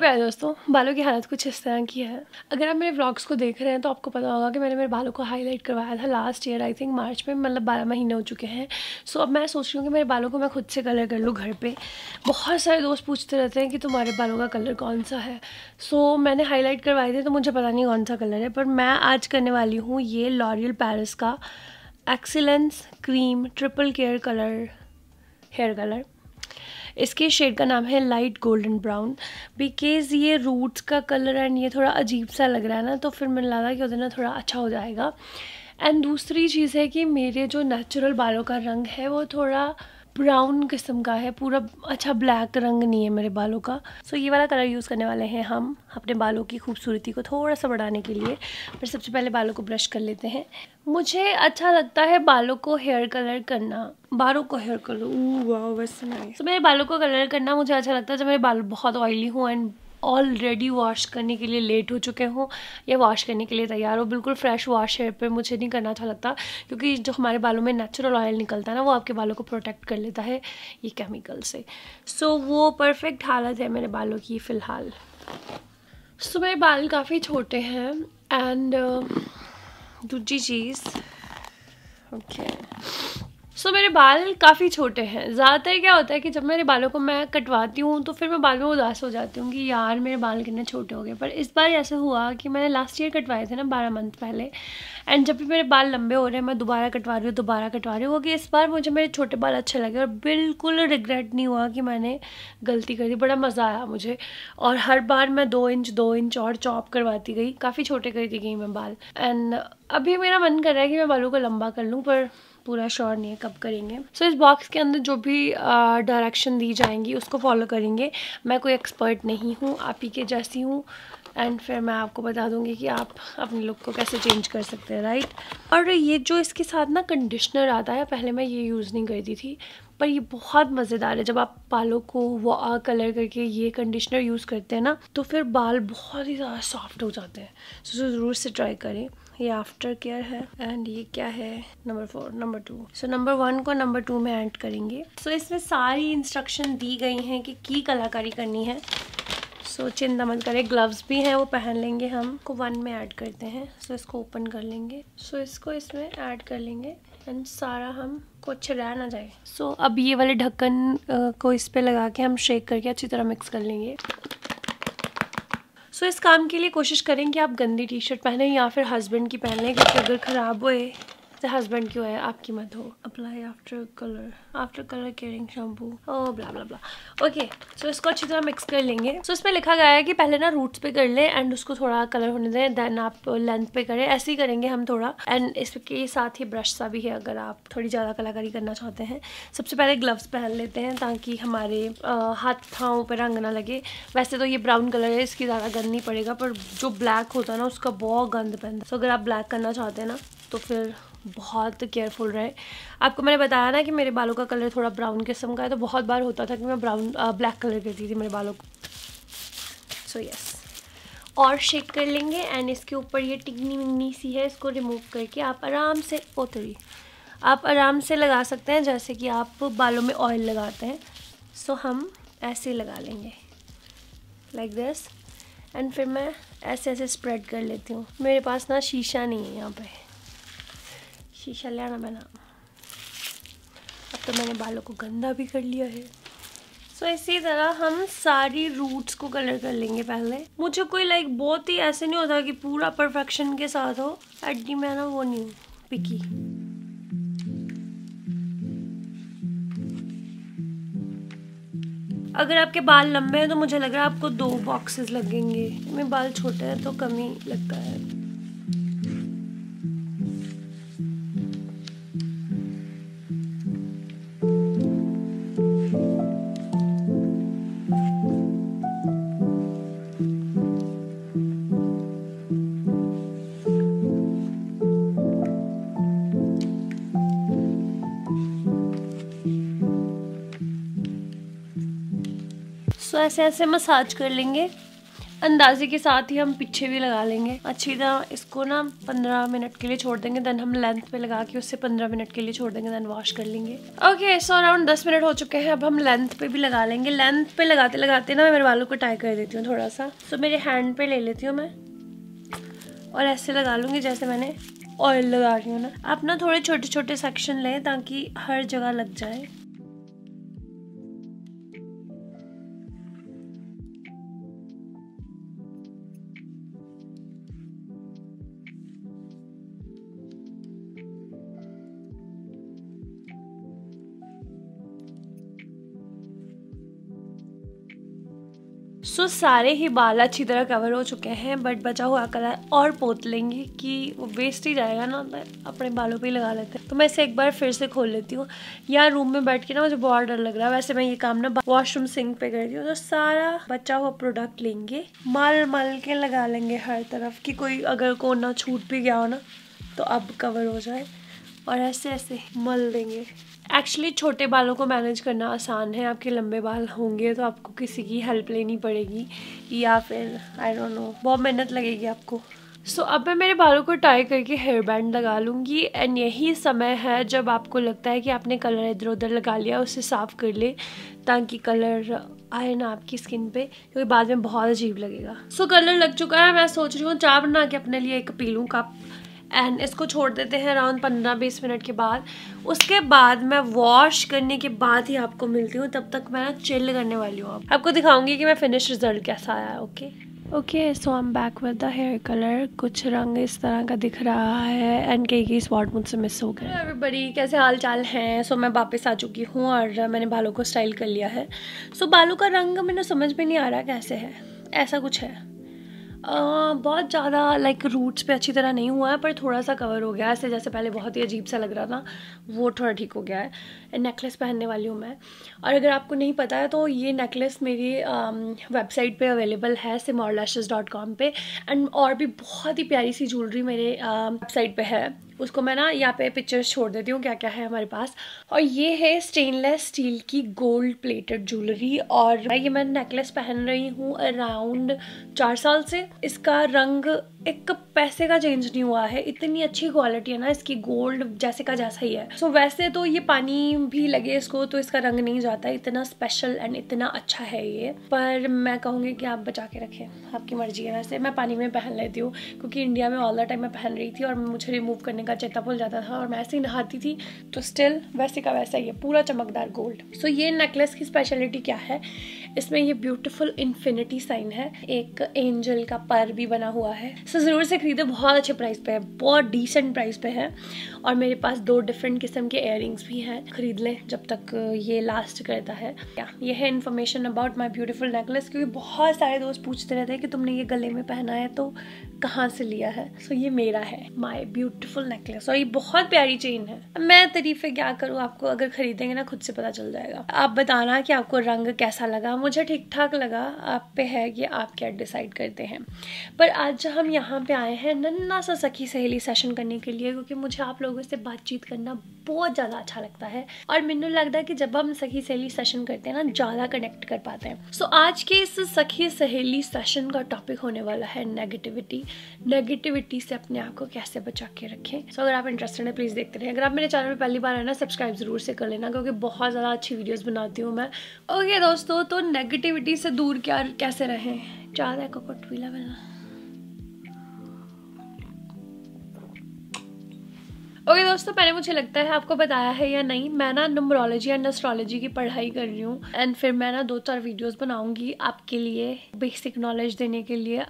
प्यारे दोस्तों, बालों की हालत कुछ इस तरह की है। अगर आप मेरे व्लॉग्स को देख रहे हैं तो आपको पता होगा कि मैंने मेरे बालों को हाईलाइट करवाया था last year I think March में, मतलब 12 महीने हो चुके हैं। सो अब मैं सोच रही हूँ कि मेरे बालों को मैं खुद से कलर कर लूँ घर पे। बहुत सारे दोस्त पूछते रहते हैं कि तुम्हारे बालों का कलर कौन सा है। सो मैंने हाईलाइट करवाए थे तो मुझे पता नहीं कौन सा कलर है, पर मैं आज करने वाली हूँ ये लॉरियल पेरिस का excellence cream triple care colour hair colour. इसके शेड का नाम है लाइट गोल्डन ब्राउन। बिकॉज ये रूट्स का कलर एंड ये थोड़ा अजीब सा लग रहा है ना, तो फिर मैंने लगा कि उधर ना थोड़ा अच्छा हो जाएगा। एंड दूसरी चीज़ है कि मेरे जो नेचुरल बालों का रंग है वो थोड़ा ब्राउन किस्म का है, पूरा अच्छा ब्लैक रंग नहीं है मेरे बालों का। सो ये वाला कलर यूज़ करने वाले हैं हम अपने बालों की खूबसूरती को थोड़ा सा बढ़ाने के लिए। पर सबसे पहले बालों को ब्रश कर लेते हैं। मुझे अच्छा लगता है बालों को हेयर कलर करना, बालों को हेयर कलर, वाओ वैसे नाइस। तो मेरे बालों को कलर करना मुझे अच्छा लगता है जब मेरे बाल बहुत ऑयली हों एंड ऑलरेडी वॉश करने के लिए लेट हो चुके हों या वॉश करने के लिए तैयार हो। बिल्कुल फ्रेश वॉश हेयर पे मुझे नहीं करना अच्छा लगता, क्योंकि जो हमारे बालों में नेचुरल ऑयल निकलता है ना, वो आपके बालों को प्रोटेक्ट कर लेता है ये केमिकल से। सो वो परफेक्ट हालत है मेरे बालों की फ़िलहाल। सो मेरे बाल काफ़ी छोटे हैं। एंड दूसरी चीज़, ओके सो मेरे बाल काफ़ी छोटे हैं। ज़्यादातर क्या होता है कि जब मेरे बालों को मैं कटवाती हूँ तो फिर मैं बाल में उदास हो जाती हूँ कि यार मेरे बाल कितने छोटे हो गए। पर इस बार ऐसा हुआ कि मैंने लास्ट ईयर कटवाए थे ना 12 मंथ पहले, एंड जब भी मेरे बाल लंबे हो रहे हैं मैं दोबारा कटवा रही हूँ। क्योंकि इस बार मुझे मेरे छोटे बाल अच्छे लगे और बिल्कुल रिग्रेट नहीं हुआ कि मैंने गलती कर दी। बड़ा मज़ा आया मुझे। और हर बार मैं 2 इंच और चॉप करवाती गई, काफ़ी छोटे करती गई मैं बाल। एंड अभी मेरा मन कर रहा है कि मैं बालों को लंबा कर लूँ, पर पूरा श्योर नहीं है कब करेंगे। सो इस बॉक्स के अंदर जो भी डायरेक्शन दी जाएंगी उसको फॉलो करेंगे। मैं कोई एक्सपर्ट नहीं हूँ, आप ही के जैसी हूँ। एंड फिर मैं आपको बता दूंगी कि आप अपने लुक को कैसे चेंज कर सकते हैं, राइट। और ये जो इसके साथ ना कंडीशनर आता है, पहले मैं ये यूज़ नहीं करती थी, पर ये बहुत मज़ेदार है। जब आप बालों को वो कलर करके ये कंडीशनर यूज़ करते हैं ना, तो फिर बाल बहुत ही ज़्यादा सॉफ्ट हो जाते हैं। सो ज़रूर से ट्राई करें। ये आफ्टर केयर है। एंड ये क्या है, नंबर 2। सो नंबर 1 को नंबर 2 में ऐड करेंगे। सो इसमें सारी इंस्ट्रक्शन दी गई हैं कि की कलाकारी करनी है। सो चिंता मत करें, ग्लव्स भी हैं वो पहन लेंगे हम। को 1 में ऐड करते हैं। सो इसको ओपन कर लेंगे। सो इसको इसमें ऐड कर लेंगे एंड सारा हम को अच्छे रह ना जाए। सो अब ये वाले ढक्कन को इस पर लगा के हम शेक करके अच्छी तरह मिक्स कर लेंगे। सो इस काम के लिए कोशिश करें कि आप गंदी टी शर्ट पहने या फिर हस्बैंड की पहन लें, क्योंकि अगर ख़राब हुए तो हस्बैंड की है, आपकी मत हो। Apply after colour caring shampoo, oh blah blah blah. Okay so इसको अच्छी तरह मिक्स कर लेंगे। सो इसमें लिखा गया है कि पहले ना रूट्स पे कर लें एंड उसको थोड़ा कलर होने दें, देन आप लेंथ पे करें। ऐसे ही करेंगे हम थोड़ा। एंड इसके साथ ही ब्रश सा भी है अगर आप थोड़ी ज़्यादा कलाकारी करना चाहते हैं। सबसे पहले ग्लव्स पहन लेते हैं ताकि हमारे हाथों पर रंग ना लगे। वैसे तो ये ब्राउन कलर है, इसकी ज़्यादा गंद नहीं पड़ेगा, पर जो ब्लैक होता है ना उसका बहुत गंद पड़ता है। सो अगर आप ब्लैक करना चाहते हैं ना तो फिर बहुत केयरफुल रहे। आपको मैंने बताया ना कि मेरे बालों का कलर थोड़ा ब्राउन किस्म का है, तो बहुत बार होता था कि मैं ब्लैक कलर करती थी मेरे बालों को। सो यस, और शेक कर लेंगे। एंड इसके ऊपर ये टिकनी विकनी सी है, इसको रिमूव करके आप आराम से आप आराम से लगा सकते हैं, जैसे कि आप बालों में ऑयल लगाते हैं। सो हम ऐसे लगा लेंगे लाइक दिस। एंड फिर मैं ऐसे ऐसे स्प्रेड कर लेती हूँ। मेरे पास ना शीशा नहीं है, यहाँ पर शीशा ले आना मैंने। अब तो मैंने बालों को गंदा भी कर लिया है। सो इसी तरह हम सारी रूट्स को कलर कर लेंगे पहले। मुझे कोई बहुत ही ऐसे नहीं होता कि पूरा परफेक्शन के साथ हो, एडी मैं ना वो नहीं हूँ, पिकी। अगर आपके बाल लंबे हैं तो मुझे लग रहा है आपको 2 बॉक्सेस लगेंगे। मेरे बाल छोटे हैं तो कम ही लगता है। ऐसे ऐसे मसाज कर लेंगे। अंदाजे के साथ ही हम पीछे भी लगा लेंगे। अच्छी तरह इसको ना 15 मिनट के लिए छोड़ देंगे, देन हम लेंथ पे लगा के उससे 15 मिनट के लिए छोड़ देंगे, देन वॉश कर लेंगे। ओके सो अराउंड 10 मिनट हो चुके हैं, अब हम लेंथ पे भी लगा लेंगे। लेंथ पे लगाते लगाते ना मैं मेरे बालों को टाई कर देती हूँ थोड़ा सा। सो मेरे हैंड पे ले लेती हूँ मैं और ऐसे लगा लूँगी जैसे मैंने ऑयल लगा रही हूँ ना। आप ना थोड़े छोटे छोटे सेक्शन लें ताकि हर जगह लग जाए। सो सारे ही बाल अच्छी तरह कवर हो चुके हैं, बट बचा हुआ कलर और पोत लेंगे कि वो वेस्ट ही जाएगा ना, अपने बालों पे ही लगा लेते हैं। तो मैं इसे एक बार फिर से खोल लेती हूँ। यहाँ रूम में बैठ के ना मुझे बहुत डर लग रहा है। वैसे मैं ये काम ना वॉशरूम सिंक पे करती हूँ। तो सारा बचा हुआ प्रोडक्ट लेंगे, मल मल के लगा लेंगे हर तरफ कि कोई अगर कोना छूट भी गया हो ना तो अब कवर हो जाए, और ऐसे ऐसे मल देंगे। एक्चुअली छोटे बालों को मैनेज करना आसान है। आपके लंबे बाल होंगे तो आपको किसी की हेल्प लेनी पड़ेगी या फिर आई डोंट नो, बहुत मेहनत लगेगी आपको। सो अब मैं मेरे बालों को टाई करके हेयर बैंड लगा लूँगी। एंड यही समय है जब आपको लगता है कि आपने कलर इधर उधर लगा लिया, उसे साफ़ कर ले ताकि कलर आए ना आपकी स्किन पे, क्योंकि बाद में बहुत अजीब लगेगा। सो कलर लग चुका है। मैं सोच रही हूँ चाय बना के अपने लिए एक पी लूँ कप, एंड इसको छोड़ देते हैं अराउंड 15-20 मिनट के बाद। उसके बाद मैं वॉश करने के बाद ही आपको मिलती हूँ। तब तक मैं चिल करने वाली हूँ, आपको दिखाऊंगी कि मैं फिनिश रिजल्ट कैसा आया। Okay so I am back with the hair colour. कुछ रंग इस तरह का दिख रहा है एंड कई कई स्पॉट मुझसे मिस हो गए। हेलो एवरीबॉडी, कैसे हाल चाल हैं। सो मैं वापस आ चुकी हूँ और मैंने बालों को स्टाइल कर लिया है। सो बालों का रंग मैंने समझ में नहीं आ रहा कैसे है, ऐसा कुछ है। बहुत ज़्यादा लाइक रूट्स पे अच्छी तरह नहीं हुआ है, पर थोड़ा सा कवर हो गया है। ऐसे जैसे पहले बहुत ही अजीब सा लग रहा था, वो थोड़ा ठीक हो गया है। नेकलेस पहनने वाली हूँ मैं, और अगर आपको नहीं पता है तो ये नेकलेस मेरी वेबसाइट पे अवेलेबल है simorlshezz.com पे। एंड और भी बहुत ही प्यारी सी ज्वेलरी मेरे वेबसाइट पे है, उसको मैं ना यहाँ पे पिक्चर्स छोड़ देती हूँ क्या क्या है हमारे पास। और ये है स्टेनलेस स्टील की गोल्ड प्लेटेड ज्वेलरी, और ये मैं नेकलेस पहन रही हूँ अराउंड 4 साल से। इसका रंग एक पैसे का चेंज नहीं हुआ है, इतनी अच्छी क्वालिटी है ना इसकी, गोल्ड जैसे का जैसा ही है। सो वैसे तो ये पानी भी लगे इसको तो इसका रंग नहीं जाता, इतना स्पेशल एंड इतना अच्छा है ये। पर मैं कहूँगी कि आप बचा के रखें, आपकी मर्जी है। वैसे मैं पानी में पहन लेती हूँ क्योंकि इंडिया में ऑल द टाइम मैं पहन रही थी और मुझे रिमूव करने का चेता भूल जाता था, और मैं ऐसे ही नहाती थी तो स्टिल वैसे का वैसा ही है, पूरा चमकदार गोल्ड। सो ये नेकलेस की स्पेशलिटी क्या है, इसमें ये ब्यूटीफुल इन्फिनिटी साइन है, एक एंजल का पर भी बना हुआ है। सो ज़रूर से खरीदो, बहुत अच्छे प्राइस पे है, बहुत डिसेंट प्राइस पे है। और मेरे पास 2 डिफरेंट किस्म के इयररिंग्स भी हैं, खरीद लें जब तक ये लास्ट करता है। ये है information about my beautiful necklace, क्योंकि बहुत सारे दोस्त पूछते रहते हैं कि तुमने ये गले में पहना है तो कहाँ से लिया है। सो ये मेरा है, माय ब्यूटीफुल नेकलेस, और ये बहुत प्यारी चेन है। मैं तारीफें क्या करूँ, आपको अगर खरीदेंगे ना खुद से पता चल जाएगा। आप बताना कि आपको रंग कैसा लगा, मुझे ठीक ठाक लगा। आप पे है कि आप क्या डिसाइड करते हैं। पर आज हम यहाँ पे आए हैं नन्ना सा सखी सहेली सेशन करने के लिए, क्योंकि मुझे आप लोगों से बातचीत करना बहुत ज़्यादा अच्छा लगता है, और मैंने लगता है कि जब हम सखी सहेली सेशन करते हैं ना ज़्यादा कनेक्ट कर पाते हैं। सो आज के इस सखी सहेली सेशन का टॉपिक होने वाला है नेगेटिविटी। नेगेटिविटी से अपने आप को कैसे बचा के रखें। सो अगर आप इंटरेस्टेड हैं प्लीज़ देखते रहें। अगर आप मेरे चैनल पर पहली बार है ना, सब्सक्राइब ज़रूर से कर लेना क्योंकि बहुत ज़्यादा अच्छी वीडियोज़ बनाती हूँ मैं। ओके दोस्तों, तो नेगेटिविटी से दूर क्या कैसे रहें। ज़्यादा कोकोटवीला बना। ओके दोस्तों, पहले मुझे लगता है आपको बताया है या नहीं, मैं ना न्यूमरोलॉजी एंड एस्ट्रोलॉजी की पढ़ाई कर रही हूँ, एंड फिर मैं ना 2-4 वीडियोस बनाऊंगी आपके लिए बेसिक नॉलेज देने के लिए,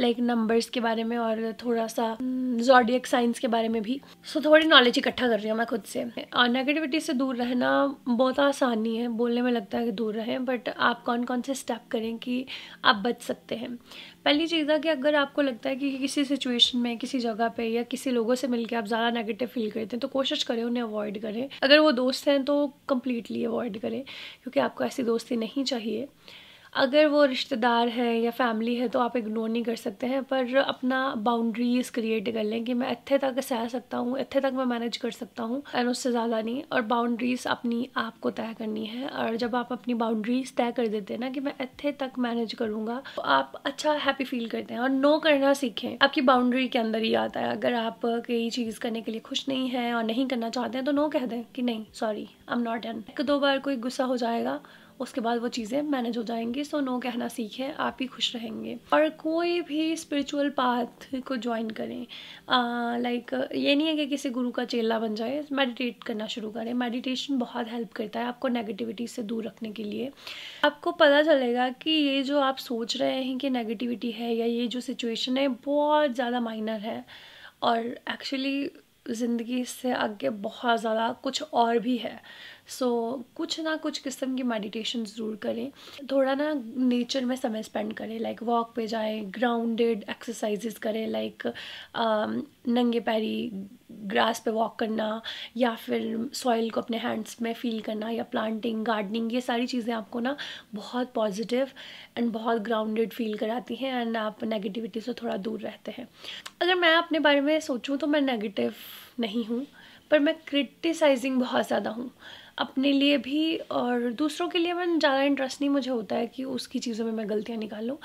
लाइक नंबर्स के बारे में और थोड़ा सा ज़ोडिएक साइंस के बारे में भी। सो थोड़ी नॉलेज इकट्ठा कर रही हूँ मैं खुद से। और नेगेटिविटी से दूर रहना बहुत आसान नहीं है, बोलने में लगता है कि दूर रहें, बट आप कौन कौन से स्टेप करें कि आप बच सकते हैं। पहली चीज़ है कि अगर आपको लगता है कि किसी सिचुएशन में, किसी जगह पे या किसी लोगों से मिलकर आप ज़्यादा नेगेटिव फील करते हैं तो कोशिश करें उन्हें अवॉइड करें। अगर वो दोस्त हैं तो कम्प्लीटली अवॉइड करें, क्योंकि आपको ऐसी दोस्ती नहीं चाहिए। अगर वो रिश्तेदार हैं या फैमिली है तो आप इग्नोर नहीं कर सकते हैं, पर अपना बाउंड्रीज क्रिएट कर लें कि मैं इतने तक सह सकता हूँ, इतने तक मैं मैनेज कर सकता हूँ एंड उससे ज़्यादा नहीं। और बाउंड्रीज अपनी आप को तय करनी है, और जब आप अपनी बाउंड्रीज तय कर देते हैं ना कि मैं इतने तक मैनेज करूँगा, तो आप अच्छा हैप्पी फील करते हैं। और नो करना सीखें, आपकी बाउंड्री के अंदर ही आता है। अगर आप कई चीज़ करने के लिए खुश नहीं है और नहीं करना चाहते हैं तो नो कह दें कि नहीं, sorry, I am not done. एक दो बार कोई गुस्सा हो जाएगा, उसके बाद वो चीज़ें मैनेज हो जाएंगी। सो नो कहना सीखें, आप ही खुश रहेंगे। और कोई भी स्पिरिचुअल पाथ को ज्वाइन करें, लाइक ये नहीं है कि किसी गुरु का चेला बन जाए, मेडिटेट करना शुरू करें। मेडिटेशन बहुत हेल्प करता है आपको नेगेटिविटी से दूर रखने के लिए। आपको पता चलेगा कि ये जो आप सोच रहे हैं कि नेगेटिविटी है या ये जो सिचुएशन है बहुत ज़्यादा माइनर है, और एक्चुअली ज़िंदगी से आगे बहुत ज़्यादा कुछ और भी है। सो कुछ ना कुछ किस्म की मेडिटेशन ज़रूर करें। थोड़ा ना नेचर में समय स्पेंड करें, लाइक वॉक पे जाएं, ग्राउंडेड एक्सरसाइजेस करें, लाइक नंगे पैरी ग्रास पे वॉक करना, या फिर सॉइल को अपने हैंड्स में फील करना, या प्लांटिंग, गार्डनिंग। ये सारी चीज़ें आपको ना बहुत पॉजिटिव एंड बहुत ग्राउंडेड फील कराती हैं एंड आप नेगेटिविटी से थोड़ा दूर रहते हैं। अगर मैं अपने बारे में सोचूँ तो मैं नेगेटिव नहीं हूँ, पर मैं क्रिटिसाइजिंग बहुत ज़्यादा हूँ, अपने लिए भी और दूसरों के लिए। मैं ज़्यादा इंटरेस्ट नहीं मुझे होता है कि उसकी चीज़ों में मैं गलतियाँ निकालूँ,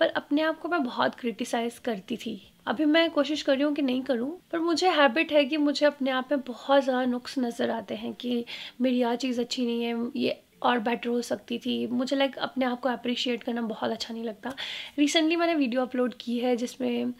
पर अपने आप को मैं बहुत क्रिटिसाइज़ करती थी। अभी मैं कोशिश कर रही हूँ कि नहीं करूँ, पर मुझे हैबिट है कि मुझे अपने आप में बहुत ज़्यादा नुक्स नज़र आते हैं कि मेरी यह चीज़ अच्छी नहीं है, ये और बेटर हो सकती थी। मुझे लाइक अपने आप को अप्रिशिएट करना बहुत अच्छा नहीं लगता। रिसेंटली मैंने वीडियो अपलोड की है जिसमें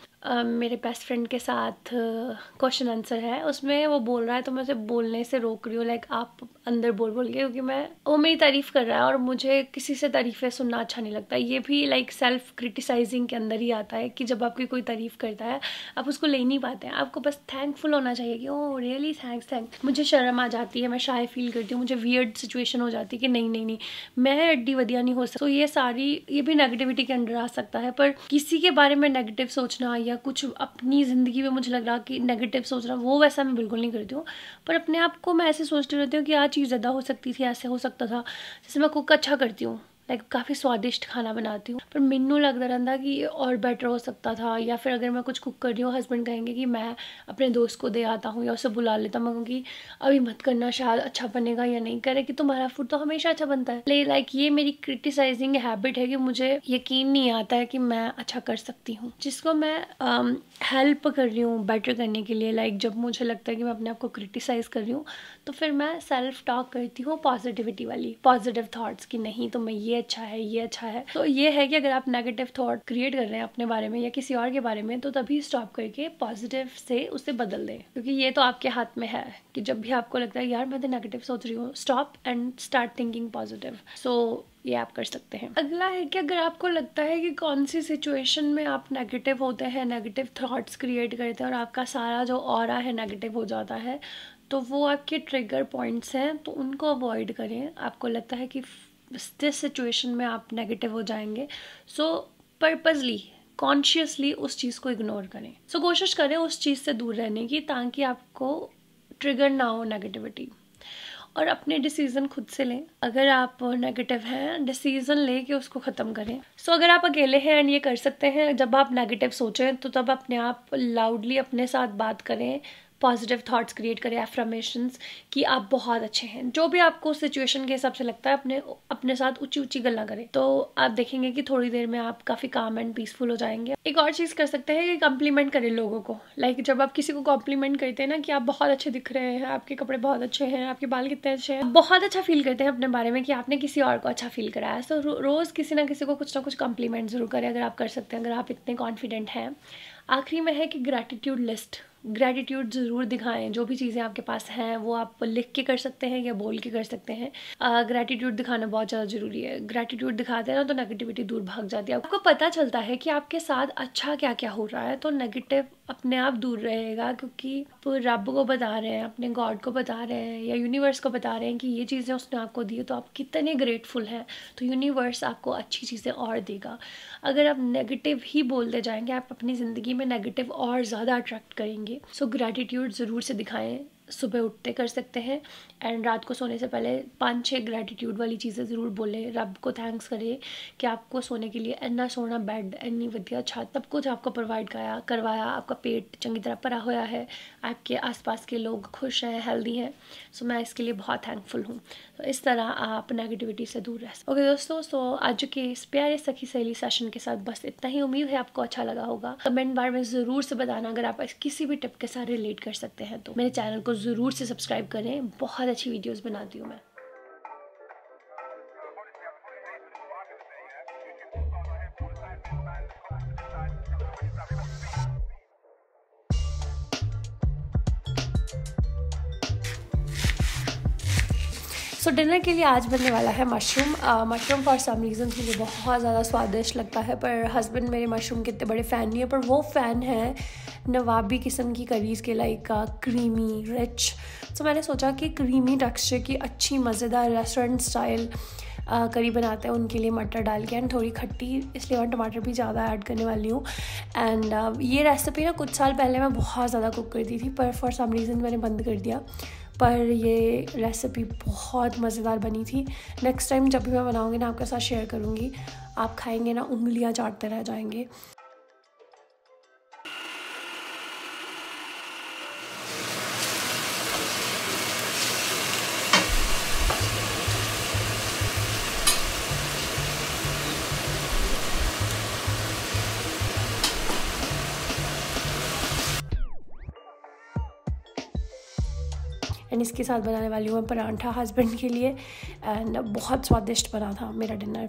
मेरे बेस्ट फ्रेंड के साथ क्वेश्चन आंसर है। उसमें वो बोल रहा है तो मैं उसे बोलने से रोक रही हूँ, लाइक आप अंदर बोल के, क्योंकि मैं वो मेरी तारीफ़ कर रहा है और मुझे किसी से तारीफ़ें सुनना अच्छा नहीं लगता। ये भी लाइक सेल्फ क्रिटिसाइजिंग के अंदर ही आता है कि जब आपकी कोई तारीफ़ करता है आप उसको ले नहीं पाते हैं। आपको बस थैंकफुल होना चाहिए कि ओह रियली थैंक्स। मुझे शर्म आ जाती है, मैं शाय फील करती हूँ, मुझे वियर्ड सिचुएशन हो जाती है कि नहीं मैं अड्डी वदिया नहीं हो सकती। तो ये भी नेगेटिविटी के अंदर आ सकता है। पर किसी के बारे में नेगेटिव सोचना या कुछ अपनी ज़िंदगी में मुझे लग रहा कि नेगेटिव सोच रहा, वो वैसा मैं बिल्कुल नहीं करती हूँ। पर अपने आप को मैं ऐसे सोचती रहती हूँ कि आज चीज़ ज़्यादा हो सकती थी, ऐसे हो सकता था। जैसे मैं कुक अच्छा करती हूँ, लाइक काफ़ी स्वादिष्ट खाना बनाती हूँ, पर मैनू लगता रहा कि ये और बेटर हो सकता था। या फिर अगर मैं कुछ कुक कर रही हूँ, हस्बैंड कहेंगे कि मैं अपने दोस्त को दे आता हूँ या उसे बुला लेता हूँ, मैं कहूँगी अभी मत करना, शायद अच्छा बनेगा या नहीं करे कि तुम्हारा फूड तो हमेशा अच्छा बनता है। लाइक ये मेरी क्रिटिसाइजिंग हैबिट है कि मुझे यकीन नहीं आता है कि मैं अच्छा कर सकती हूँ, जिसको मैं हेल्प कर रही हूँ बेटर करने के लिए। लाइक जब मुझे लगता है कि मैं अपने आप को क्रिटिसाइज़ कर रही हूँ तो फिर मैं सेल्फ टॉक करती हूँ पॉजिटिविटी वाली, पॉजिटिव थाट्स की नहीं तो मैं ये अच्छा है, ये अच्छा है। तो ये है कि अगर आप नेगेटिव थॉट क्रिएट कर रहे हैं अपने बारे में या किसी और के बारे में तो तभी स्टॉप करके पॉजिटिव से उसे बदल दें, क्योंकि ये तो आपके हाथ में है कि जब भी आपको लगता है यार मैं तो नेगेटिव सोच रही हूँ, stop and start thinking positive. So ये आप कर सकते हैं। अगला है कि अगर आपको लगता है कि कौन सी सिचुएशन में आप नेगेटिव होते हैं, नेगेटिव थॉट्स क्रिएट करते हैं और आपका सारा जो ऑरा है नेगेटिव हो जाता है, तो वो आपके ट्रिगर पॉइंट्स हैं, तो उनको अवॉइड करें। आपको लगता है कि इस सिचुएशन में आप नेगेटिव हो जाएंगे, सो पर्पसली, कॉन्शियसली उस चीज़ को इग्नोर करें। सो कोशिश करें उस चीज़ से दूर रहने की ताकि आपको ट्रिगर ना हो नेगेटिविटी। और अपने डिसीज़न खुद से लें, अगर आप नेगेटिव हैं डिसीज़न ले के उसको ख़त्म करें। सो अगर आप अकेले हैं एंड ये कर सकते हैं, जब आप नेगेटिव सोचें तो तब अपने आप लाउडली अपने साथ बात करें, पॉजिटिव थॉट्स क्रिएट करें, एफर्मेशंस कि आप बहुत अच्छे हैं, जो भी आपको सिचुएशन के हिसाब से लगता है अपने साथ ऊंची ऊंची गल्ला करें, तो आप देखेंगे कि थोड़ी देर में आप काफ़ी काम एंड पीसफुल हो जाएंगे। एक और चीज़ कर सकते हैं कि कॉम्प्लीमेंट करें लोगों को। लाइक जब आप किसी को कॉम्प्लीमेंट करते हैं ना कि आप बहुत अच्छे दिख रहे हैं, आपके कपड़े बहुत अच्छे हैं, आपके बाल कितने अच्छे हैं, बहुत अच्छा फील करते हैं अपने बारे में कि आपने किसी और को अच्छा फील कराया। सो रोज़ किसी ना कुछ कॉम्प्लीमेंट ज़रूर करें अगर आप कर सकते हैं, अगर आप इतने कॉन्फिडेंट हैं। आखिरी में है कि ग्रैटिट्यूड लिस्ट, ग्रैटिट्यूड ज़रूर दिखाएं, जो भी चीज़ें आपके पास हैं वो आप लिख के कर सकते हैं या बोल के कर सकते हैं। ग्रैटिट्यूड दिखाना बहुत ज़्यादा ज़रूरी है। ग्रैटिट्यूड दिखाते हैं ना तो नेगेटिविटी दूर भाग जाती है। आपको पता चलता है कि आपके साथ अच्छा क्या क्या हो रहा है, तो नेगेटिव अपने आप दूर रहेगा, क्योंकि आप रब को बता रहे हैं, अपने गॉड को बता रहे हैं या यूनिवर्स को बता रहे हैं कि ये चीज़ें उसने आपको दी है तो आप कितने ग्रेटफुल हैं, तो यूनिवर्स आपको अच्छी चीज़ें और देगा। अगर आप नेगेटिव ही बोलते जाएंगे आप अपनी ज़िंदगी में नेगेटिव और ज़्यादा अट्रैक्ट करेंगे। सो ग्रैटिट्यूड ज़रूर से दिखाएं, सुबह उठते कर सकते हैं। एंड रात को सोने से पहले 5-6 ग्रैटिट्यूड वाली चीज़ें ज़रूर बोलें, रब को थैंक्स करें कि आपको सोने के लिए इन्ना सोना बेड, इन्नी वधिया छत, सब कुछ आपको प्रोवाइड करवाया, आपका पेट चंगी तरह भरा हुआ है, आपके आसपास के लोग खुश हैं, हेल्दी हैं। सो मैं इसके लिए बहुत थैंकफुल हूँ। तो इस तरह आप नेगेटिविटी से दूर रह सकते। ओके दोस्तों, सो आज के इस प्यारे सखी सहेली सेशन के साथ बस इतना ही। उम्मीद है आपको अच्छा लगा होगा। कमेंट बार में ज़रूर से बताना अगर आप किसी भी टिप के साथ रिलेट कर सकते हैं। तो मेरे चैनल को ज़रूर से सब्सक्राइब करें, बहुत अच्छी वीडियोस बनाती हूँ मैं। सो डिनर के लिए आज बनने वाला है mushroom. Mushroom for some reason मुझे बहुत ज़्यादा स्वादिष्ट लगता है, पर हस्बैंड मेरे मशरूम के इतने बड़े फ़ैन नहीं है, पर वो फ़ैन है नवाबी किस्म की करीज़ के, लाइक क्रीमी रिच। सो मैंने सोचा कि क्रीमी टेक्सचर की अच्छी मज़ेदार रेस्टोरेंट स्टाइल करी बनाते हैं उनके लिए, मटर डाल के एंड थोड़ी खट्टी, इसलिए मैं टमाटर भी ज़्यादा ऐड करने वाली हूँ। एंड ये रेसिपी ना कुछ साल पहले मैं बहुत ज़्यादा कुक करती थी, पर फॉर सम रीज़न मैंने बंद कर दिया, पर ये रेसिपी बहुत मज़ेदार बनी थी। नेक्स्ट टाइम जब भी मैं बनाऊँगी ना आपके साथ शेयर करूँगी, आप खाएँगे ना उंगलियाँ चाटते रह जाएंगे। एंड इसके साथ बनाने वाली हूँ मैं परांठा हस्बैंड के लिए, एंड बहुत स्वादिष्ट बना था मेरा डिनर।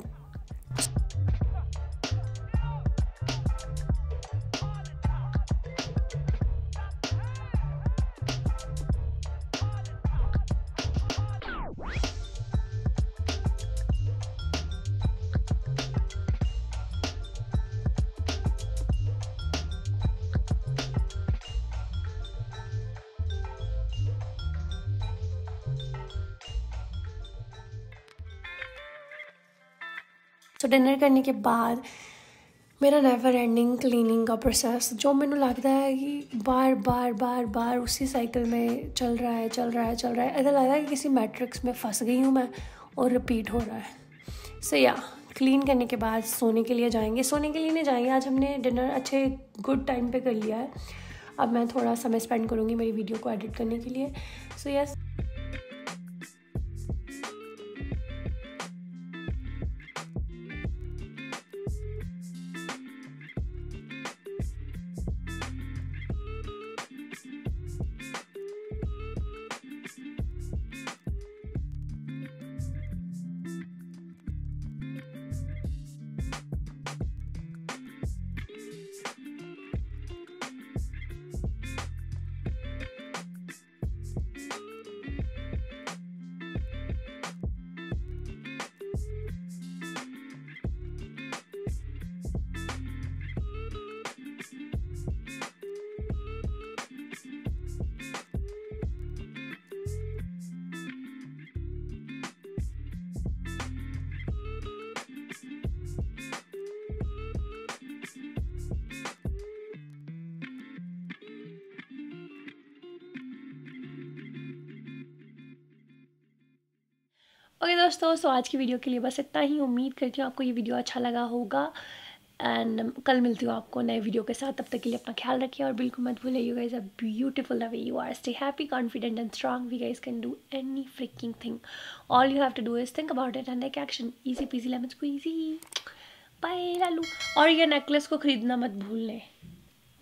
तो डिनर करने के बाद मेरा नेवर एंडिंग क्लीनिंग का प्रोसेस, जो मैंने लगता है कि बार बार बार बार उसी साइकिल में चल रहा है। ऐसा लगता है कि किसी मैट्रिक्स में फंस गई हूँ मैं और रिपीट हो रहा है। सो या क्लीन करने के बाद सोने के लिए जाएंगे, सोने के लिए नहीं जाएंगे, आज हमने डिनर अच्छे गुड टाइम पे कर लिया है। अब मैं थोड़ा समय स्पेंड करूँगी मेरी वीडियो को एडिट करने के लिए। सो यस ओके दोस्तों, सो आज की वीडियो के लिए बस इतना ही। उम्मीद करती हूँ आपको ये वीडियो अच्छा लगा होगा। एंड कल मिलती हूँ आपको नए वीडियो के साथ। तब तक के लिए अपना ख्याल रखिए और बिल्कुल मत भूलिए, you guys are beautiful the way you are. Stay happy, confident and strong. We guys can do any fricking thing. All you have to do is think about it and take action. Easy peasy lemon squeezy. Bye Lalu. और यह necklace को ख़रीदना मत भूलें,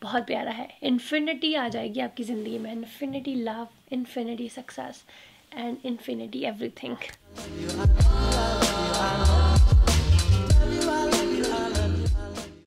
बहुत प्यारा है। Infinity आ जाएगी आपकी ज़िंदगी में, infinity love, infinity success and infinity everything।